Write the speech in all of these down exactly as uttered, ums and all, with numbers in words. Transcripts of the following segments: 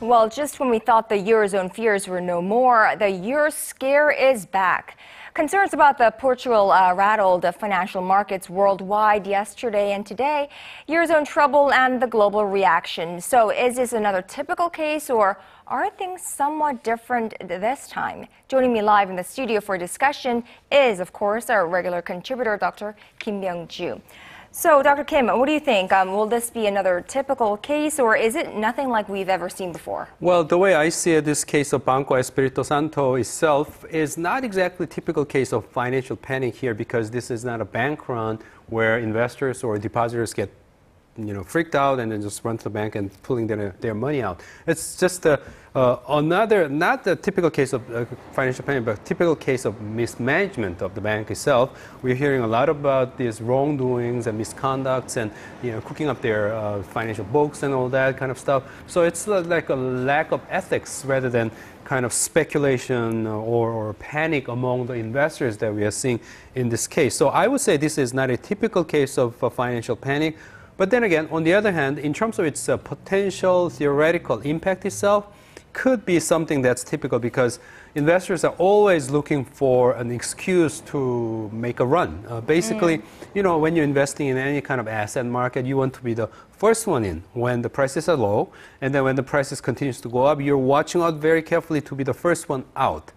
Well, just when we thought the eurozone fears were no more, the euro scare is back. Concerns about the Portugal uh, rattled the financial markets worldwide yesterday and today. Eurozone trouble and the global reaction. So is this another typical case, or are things somewhat different this time? Joining me live in the studio for discussion is, of course, our regular contributor, Doctor Kim Byoung-joo. So, Doctor Kim, what do you think? Um, will this be another typical case, or is it nothing like we've ever seen before? Well, the way I see it, this case of Banco Espirito Santo itself is not exactly a typical case of financial panic here, because this is not a bank run where investors or depositors get, you know, freaked out and then just run to the bank and pulling their, their money out. It's just a, uh, another, not the typical case of uh, financial panic, but a typical case of mismanagement of the bank itself. We're hearing a lot about these wrongdoings and misconducts and, you know, cooking up their uh, financial books and all that kind of stuff. So it's like a lack of ethics rather than kind of speculation or, or panic among the investors that we are seeing in this case. So I would say this is not a typical case of uh, financial panic. But then again, on the other hand, in terms of its uh, potential theoretical impact itself, could be something that's typical, because investors are always looking for an excuse to make a run. Uh, basically, mm. you know, when you're investing in any kind of asset market, you want to be the first one in when the prices are low, and then when the prices continues to go up, you're watching out very carefully to be the first one out.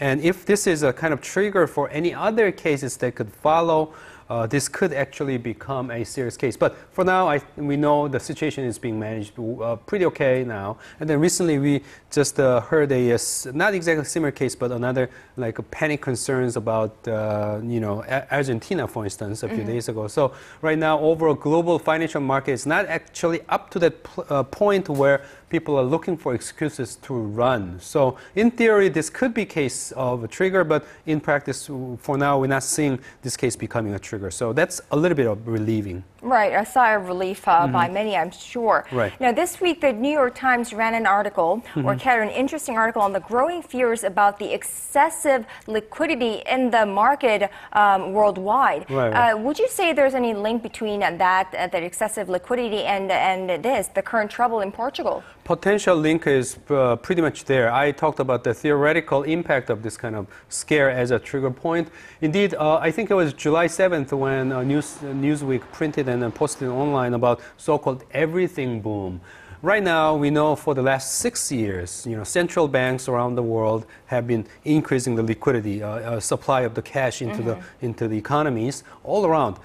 And if this is a kind of trigger for any other cases that could follow, uh, this could actually become a serious case. But for now, I, we know the situation is being managed uh, pretty okay now. And then recently we just uh, heard a, a, not exactly similar case, but another like a panic concerns about, uh, you know, Argentina, for instance, a few mm-hmm. days ago. So right now, overall global financial market is not actually up to that uh, point where people are looking for excuses to run. So in theory, this could be a case of a trigger, but in practice, for now, we're not seeing this case becoming a trigger. So that's a little bit of relieving. Right, a sigh of relief uh, mm-hmm. by many, I'm sure. Right. Now, this week, the New York Times ran an article, mm-hmm. or carried an interesting article on the growing fears about the excessive liquidity in the market um, worldwide. Right, right. Uh, would you say there's any link between that, uh, that excessive liquidity and, and this, the current trouble in Portugal? Potential link is uh, pretty much there. I talked about the theoretical impact of this kind of scare as a trigger point. Indeed, uh, I think it was July seventh when uh, News, uh, Newsweek printed and then posted online about so-called everything boom. Right now, we know for the last six years, you know, central banks around the world have been increasing the liquidity, uh, uh, supply of the cash into, mm-hmm. the, into the economies all around.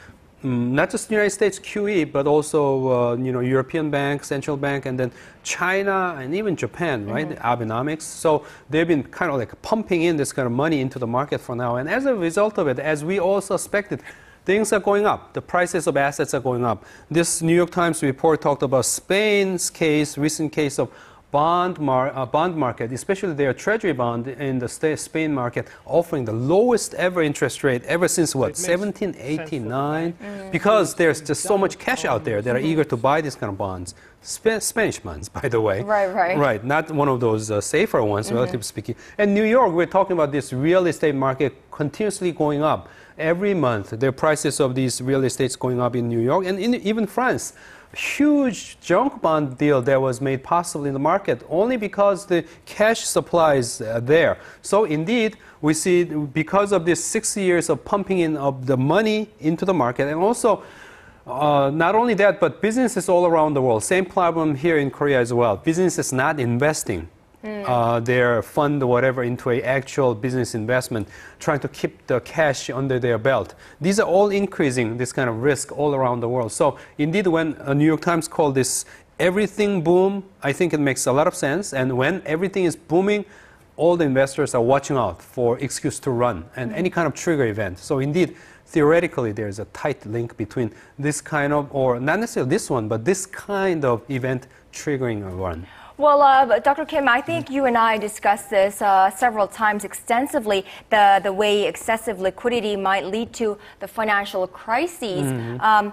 Mm, not just the United States Q E, but also uh, you know, European banks, central bank, and then China and even Japan, right? Mm-hmm. Abenomics. So they've been kind of like pumping in this kind of money into the market for now. And as a result of it, as we all suspected, things are going up. The prices of assets are going up. This New York Times report talked about Spain's case, recent case of bond, mar uh, bond market, especially their treasury bond in the sta Spain market, offering the lowest ever interest rate ever since, what, seventeen eighty-nine? Mm-hmm. Because there's just so much cash out there that are eager to buy these kind of bonds. Sp Spanish bonds, by the way. Right, right. Right, not one of those uh, safer ones, mm-hmm. relatively speaking. And New York, we're talking about this real estate market continuously going up. Every month, the prices of these real estates going up in New York and in, even France. Huge junk bond deal that was made possible in the market only because the cash supply is uh, there. So indeed, we see because of this six years of pumping in of the money into the market, and also uh, not only that, but businesses all around the world. Same problem here in Korea as well. Businesses not investing. Mm. Uh, their fund or whatever into an actual business investment, trying to keep the cash under their belt. These are all increasing this kind of risk all around the world. So indeed, when uh, New York Times called this everything boom, I think it makes a lot of sense. And when everything is booming, all the investors are watching out for excuse to run and mm. any kind of trigger event. So indeed, theoretically, there is a tight link between this kind of, or not necessarily this one, but this kind of event triggering a run. Well, uh, Doctor Kim, I think you and I discussed this uh, several times extensively, the, the way excessive liquidity might lead to the financial crises. Mm-hmm. um,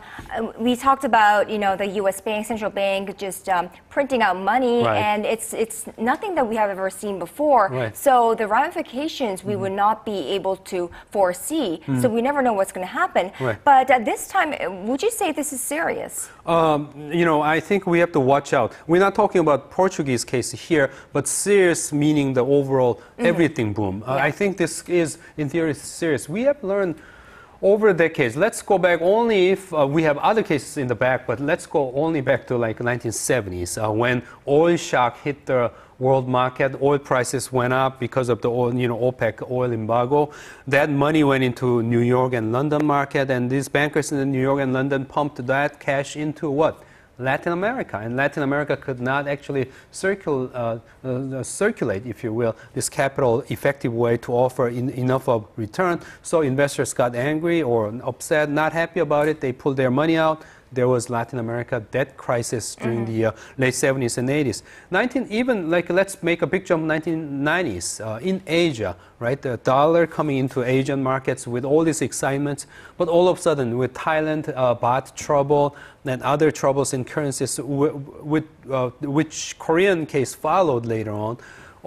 we talked about, you know, the U S bank, central bank, just um, printing out money, right. and it's, it's nothing that we have ever seen before. Right. So the ramifications we mm-hmm. would not be able to foresee, mm-hmm. so we never know what's going to happen. Right. But at this time, would you say this is serious? Um, you know, I think we have to watch out. We're not talking about Portugal Portuguese case here, but serious meaning the overall mm-hmm. everything boom. Uh, yeah. I think this is, in theory, serious. We have learned over decades. Let's go back only if uh, we have other cases in the back, but let's go only back to like nineteen seventies uh, when oil shock hit the world market. Oil prices went up because of the oil, you know, OPEC oil embargo. That money went into New York and London market, and these bankers in New York and London pumped that cash into what? Latin America, and Latin America could not actually circul uh, uh, circulate, if you will, this capital effective way to offer in enough of return. So investors got angry or upset, not happy about it. They pulled their money out. There was Latin America debt crisis during mm-hmm. the uh, late seventies and eighties. nineteen even like let's make a big jump nineteen nineties uh, in Asia, right? The dollar coming into Asian markets with all these excitements, but all of a sudden with Thailand uh, baht trouble and other troubles in currencies, w with uh, which Korean case followed later on.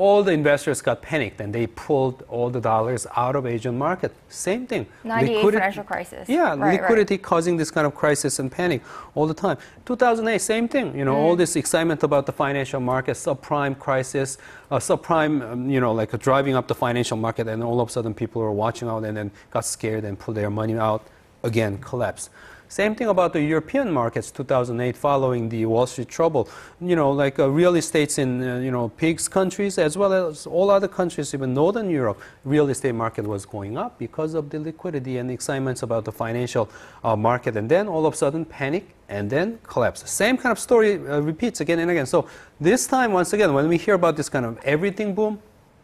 All the investors got panicked and they pulled all the dollars out of Asian market. Same thing. ninety-eight financial crisis. Yeah, right, liquidity right. causing this kind of crisis and panic all the time. two thousand eight, same thing. You know, mm. all this excitement about the financial market, subprime crisis, uh, subprime, um, you know, like uh, driving up the financial market, and all of a sudden people were watching out and then got scared and pulled their money out. Again, collapse. Same thing about the European markets, two thousand eight, following the Wall Street trouble. You know, like uh, real estates in, uh, you know, pigs countries, as well as all other countries, even Northern Europe, real estate market was going up because of the liquidity and the excitements about the financial uh, market. And then all of a sudden, panic and then collapse. Same kind of story uh, repeats again and again. So this time, once again, when we hear about this kind of everything boom,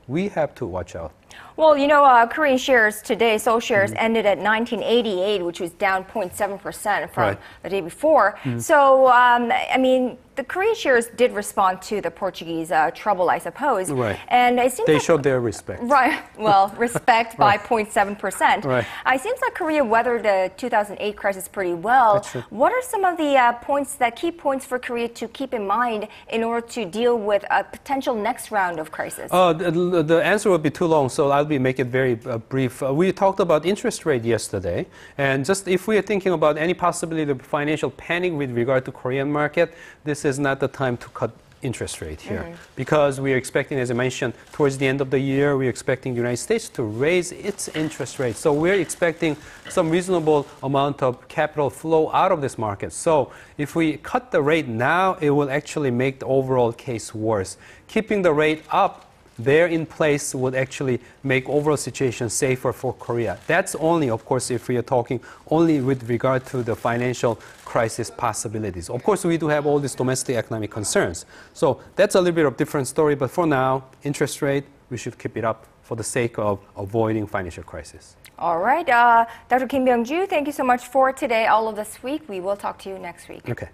we have to watch out. Well, you know, uh, Korean shares today, Seoul shares mm-hmm. ended at nineteen eighty-eight, which was down zero point seven percent from right. the day before. Mm-hmm. So, um, I mean, the Korean shares did respond to the Portuguese uh, trouble, I suppose. Right. And it seems they like, showed their respect. Right. Well, respect by zero point seven percent. Right. It seems like Korea weathered the two thousand eight crisis pretty well. That's true. What are some of the uh, points, the key points for Korea to keep in mind in order to deal with a potential next round of crisis? Uh, the, the answer would be too long, so I'll be make it very uh, brief. Uh, we talked about interest rate yesterday, and just if we are thinking about any possibility of financial panic with regard to Korean market, this is not the time to cut interest rate here. Mm-hmm. Because we are expecting, as I mentioned, towards the end of the year, we are expecting the United States to raise its interest rate. So we're expecting some reasonable amount of capital flow out of this market. So if we cut the rate now, it will actually make the overall case worse. Keeping the rate up there in place would actually make overall situation safer for Korea. That's only, of course, if we are talking only with regard to the financial crisis possibilities. Of course, we do have all these domestic economic concerns. So that's a little bit of a different story. But for now, interest rate, we should keep it up for the sake of avoiding financial crisis. All right. Uh, Doctor Kim Byoung-joo, thank you so much for today, all of this week. We will talk to you next week. Okay.